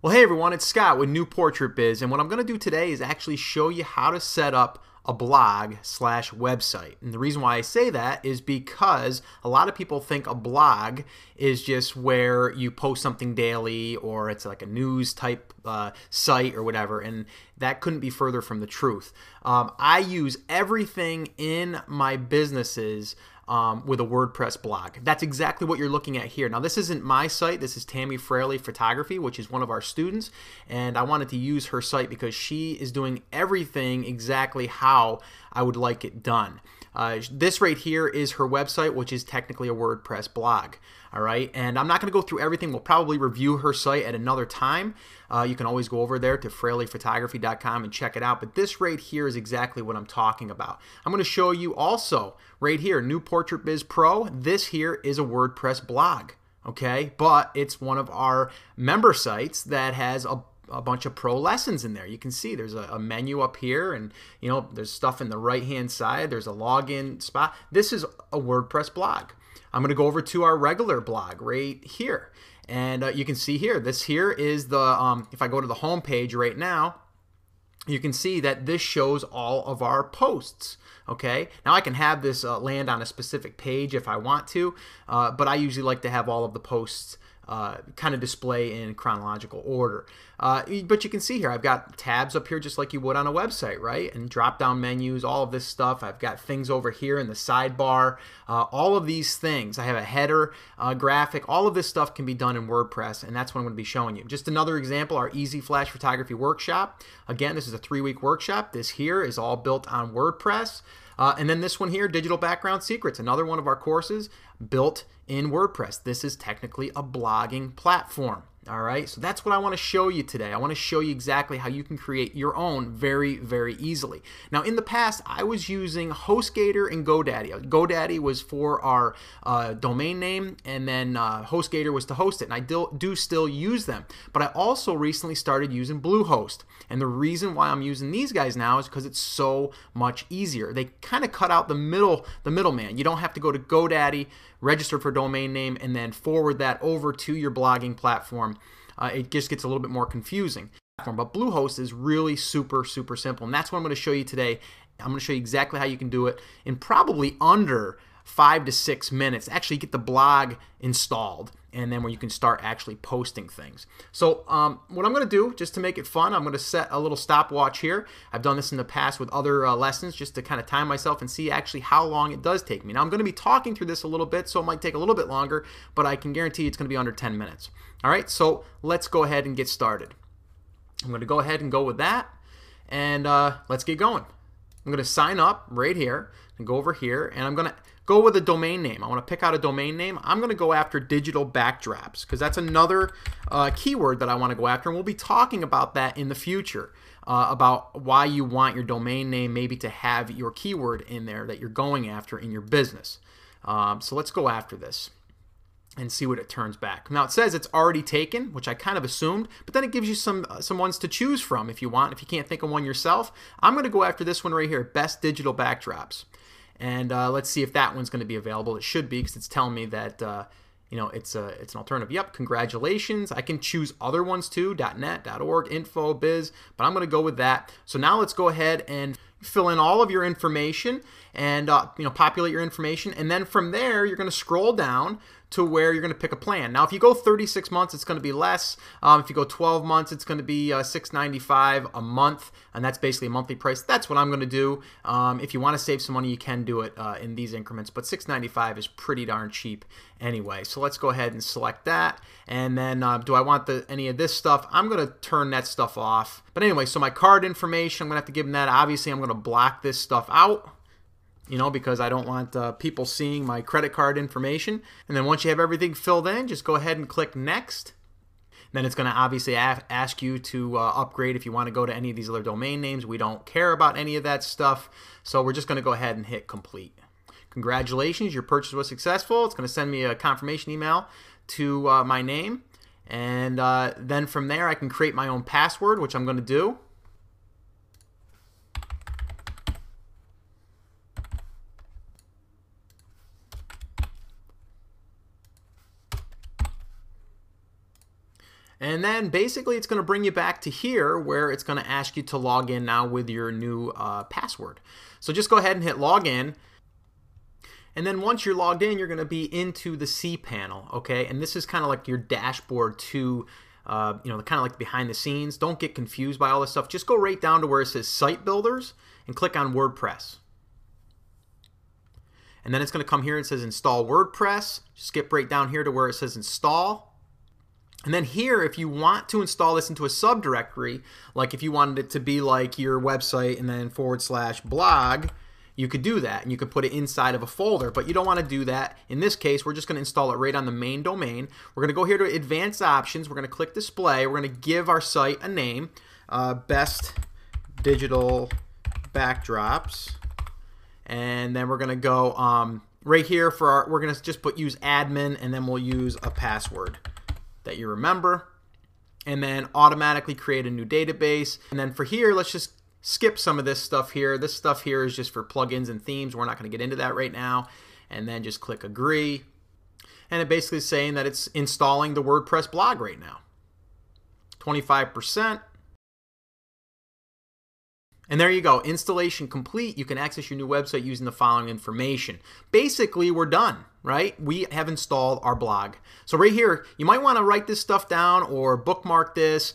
Well, hey everyone, it's Scott with New Portrait Biz, and what I'm going to do today is actually show you how to set up a blog/website. And the reason why I say that is because a lot of people think a blog is just where you post something daily or it's like a news type site or whatever, and that couldn't be further from the truth. I use everything in my businesses with a WordPress blog. That's exactly what you're looking at here. Now, this isn't my site. This is Tammy Fraley Photography, which is one of our students, and I wanted to use her site because she is doing everything exactly how I would like it done. This right here is her website, which is technically a WordPress blog. All right, and I'm not going to go through everything. We'll probably review her site at another time. You can always go over there to fraleyphotography.com and check it out, but this right here is exactly what I'm talking about. I'm going to show you also right here, New Portrait Biz Pro. This here is a WordPress blog, okay, but it's one of our member sites that has a bunch of pro lessons in there. You can see there's a menu up here, and you know, there's stuff in the right hand side. There's a login spot. This is a WordPress blog. I'm going to go over to our regular blog right here, and you can see here, this here is the if I go to the home page right now, you can see that this shows all of our posts. Okay, now I can have this land on a specific page if I want to, but I usually like to have all of the posts kind of display in chronological order. But you can see here, I've got tabs up here just like you would on a website, right? And drop down menus, all of this stuff. I've got things over here in the sidebar, all of these things. I have a header, graphic. All of this stuff can be done in WordPress, and that's what I'm going to be showing you. Just another example, our Easy Flash Photography Workshop. Again, this is a 3-week workshop. This here is all built on WordPress. And then this one here, Digital Background Secrets, another one of our courses built in WordPress. This is technically a blogging platform. All right, so that's what I want to show you today. I want to show you exactly how you can create your own very, very easily. Now, in the past, I was using HostGator and GoDaddy. GoDaddy was for our domain name, and then HostGator was to host it, and I do still use them. But I also recently started using Bluehost, and the reason why I'm using these guys now is because it's so much easier. They kind of cut out the middleman. You don't have to go to GoDaddy, register for domain name, and then forward that over to your blogging platform. It just gets a little bit more confusing. But Bluehost is really super, super simple, and that's what I'm going to show you today. I'm going to show you exactly how you can do it in probably under 5 to 6 minutes. Actually get the blog installed, and then where you can start actually posting things. So what I'm going to do, just to make it fun, I'm going to set a little stopwatch here. I've done this in the past with other lessons just to kind of time myself and see actually how long it does take me. Now I'm going to be talking through this a little bit, so it might take a little bit longer, but I can guarantee it's going to be under 10 minutes. All right, so let's go ahead and get started. I'm going to go ahead and go with that, and let's get going. I'm going to sign up right here and go over here, and I'm going to go with a domain name. I want to pick out a domain name. I'm going to go after Digital Backdrops because that's another keyword that I want to go after, and we'll be talking about that in the future, about why you want your domain name maybe to have your keyword in there that you're going after in your business. So let's go after this and see what it turns back. Now it says it's already taken, which I kind of assumed, but then it gives you some ones to choose from if you want, if you can't think of one yourself. I'm going to go after this one right here, Best Digital Backdrops. And let's see if that one's going to be available. It should be, because it's telling me that you know, it's an alternative. Yep, congratulations. I can choose other ones too, .net, .org, info, biz, but I'm going to go with that. So now let's go ahead and fill in all of your information and you know, populate your information, and then from there you're going to scroll down to where you're going to pick a plan. Now if you go 36 months, it's going to be less. If you go 12 months, it's going to be $6.95 a month, and that's basically a monthly price. That's what I'm going to do. If you want to save some money, you can do it in these increments, but $6.95 is pretty darn cheap anyway. So let's go ahead and select that, and then do I want any of this stuff? I'm going to turn that stuff off. But anyway, so my card information, I'm going to have to give them that. Obviously, I'm going to block this stuff out, you know, because I don't want people seeing my credit card information. And then once you have everything filled in, just go ahead and click Next. Then it's going to obviously ask you to upgrade if you want to go to any of these other domain names. We don't care about any of that stuff, so we're just going to go ahead and hit Complete. Congratulations, your purchase was successful. It's going to send me a confirmation email to my name. And then from there, I can create my own password, which I'm going to do. And then basically it's going to bring you back to here where it's going to ask you to log in now with your new password. So just go ahead and hit login. And then once you're logged in, you're going to be into the cPanel, okay? And this is kind of like your dashboard to, you know, kind of like behind the scenes. Don't get confused by all this stuff. Just go right down to where it says Site Builders and click on WordPress. And then it's going to come here and it says Install WordPress. Skip right down here to where it says Install. And then here, if you want to install this into a subdirectory, like if you wanted it to be like your website and then /blog, you could do that and you could put it inside of a folder, but you don't want to do that. In this case, we're just going to install it right on the main domain. We're going to go here to Advanced Options. We're going to click Display. We're going to give our site a name, Best Digital Backdrops. And then we're going to go right here for our, we're going to just use admin, and then we'll use a password that you remember, and then automatically create a new database. And then for here, let's just skip some of this stuff here. This stuff here is just for plugins and themes. We're not going to get into that right now. And then just click agree, and it basically is saying that it's installing the WordPress blog right now, 25%. And there you go, installation complete. You can access your new website using the following information. Basically, we're done, right? We have installed our blog. So right here, you might want to write this stuff down or bookmark this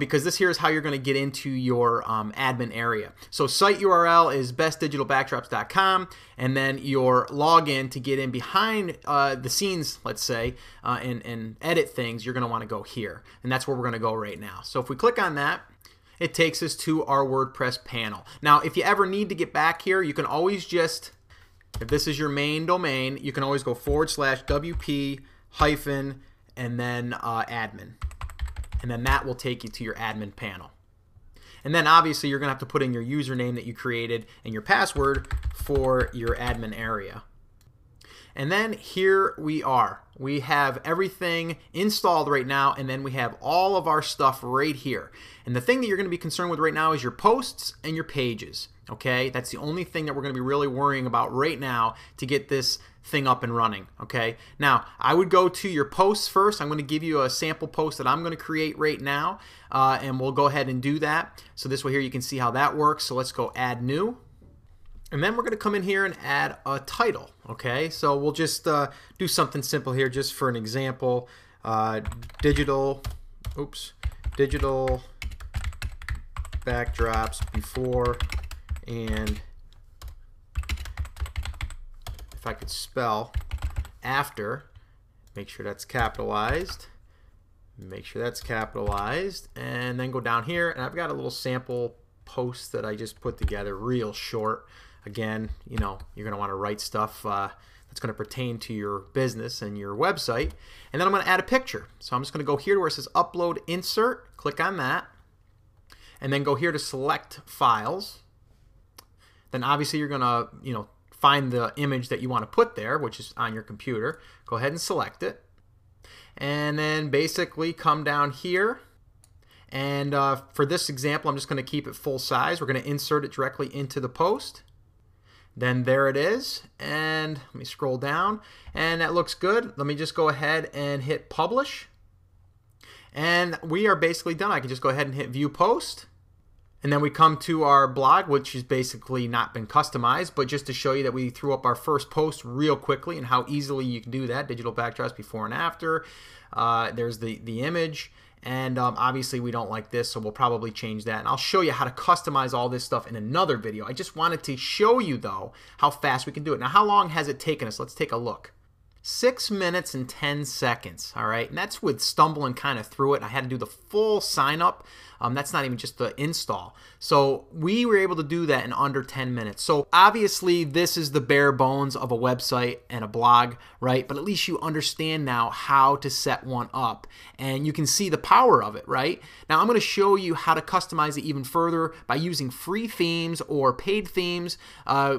because this here is how you're going to get into your admin area. So site URL is bestdigitalbackdrops.com, and then your login to get in behind the scenes, let's say, and edit things, you're going to want to go here. And that's where we're going to go right now. So if we click on that, it takes us to our WordPress panel. Now, if you ever need to get back here, you can always just, if this is your main domain, you can always go /wp- and then admin. And then that will take you to your admin panel. And then obviously you're going to have to put in your username that you created and your password for your admin area. And then here we are. We have everything installed right now, and then we have all of our stuff right here. And the thing that you're going to be concerned with right now is your posts and your pages, okay? That's the only thing that we're going to be really worrying about right now to get this thing up and running, okay? Now, I would go to your posts first. I'm going to give you a sample post that I'm going to create right now, and we'll go ahead and do that. So this way here you can see how that works. So let's go add new. And then we're going to come in here and add a title, okay? So we'll just do something simple here just for an example. Digital backdrops before, and if I could spell after, make sure that's capitalized. Make sure that's capitalized, and then go down here, and I've got a little sample post that I just put together real short. Again, you know, you're going to want to write stuff that's going to pertain to your business and your website. And then I'm going to add a picture. So I'm just going to go here to where it says Upload Insert. Click on that. And then go here to Select Files. Then obviously you're going to, you know, find the image that you want to put there, which is on your computer. Go ahead and select it. And then basically come down here. And for this example, I'm just going to keep it full size. We're going to insert it directly into the post. Then there it is, and let me scroll down, and that looks good. Let me just go ahead and hit publish, and we are basically done. I can just go ahead and hit view post, and then we come to our blog, which is basically not been customized, but just to show you that we threw up our first post real quickly and how easily you can do that. Digital backdrops before and after. There's the image. And obviously we don't like this, so we'll probably change that. And I'll show you how to customize all this stuff in another video. I just wanted to show you, though, how fast we can do it. Now, how long has it taken us? Let's take a look. 6 minutes and 10 seconds, all right? And that's with stumbling kind of through it. I had to do the full sign-up. That's not even just the install. So we were able to do that in under 10 minutes. So obviously this is the bare bones of a website and a blog, right? But at least you understand now how to set one up. And you can see the power of it, right? Now I'm going to show you how to customize it even further by using free themes or paid themes,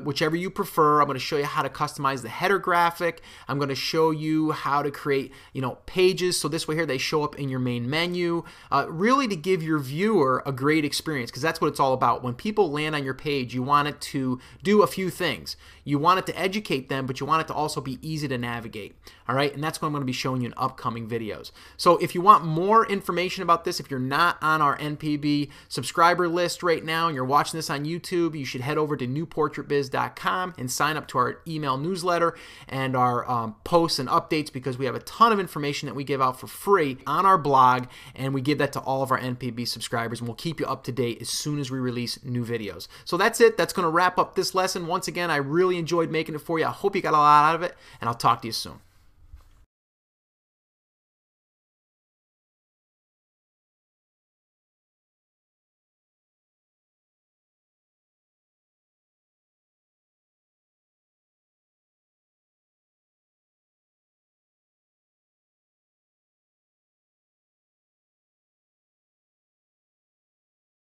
whichever you prefer. I'm going to show you how to customize the header graphic. I'm going to show you how to create, you know, pages. So this way here, they show up in your main menu, really to give your viewer a great experience, because that's what it's all about. When people land on your page, you want it to do a few things. You want it to educate them, but you want it to also be easy to navigate. All right, and that's what I'm going to be showing you in upcoming videos. So if you want more information about this, if you're not on our NPB subscriber list right now and you're watching this on YouTube, you should head over to newportraitbiz.com and sign up to our email newsletter and our posts and updates, because we have a ton of information that we give out for free on our blog, and we give that to all of our NPB subscribers, and we'll keep you up to date as soon as we release new videos. So that's it. That's going to wrap up this lesson. Once again, I really enjoyed making it for you. I hope you got a lot out of it, and I'll talk to you soon.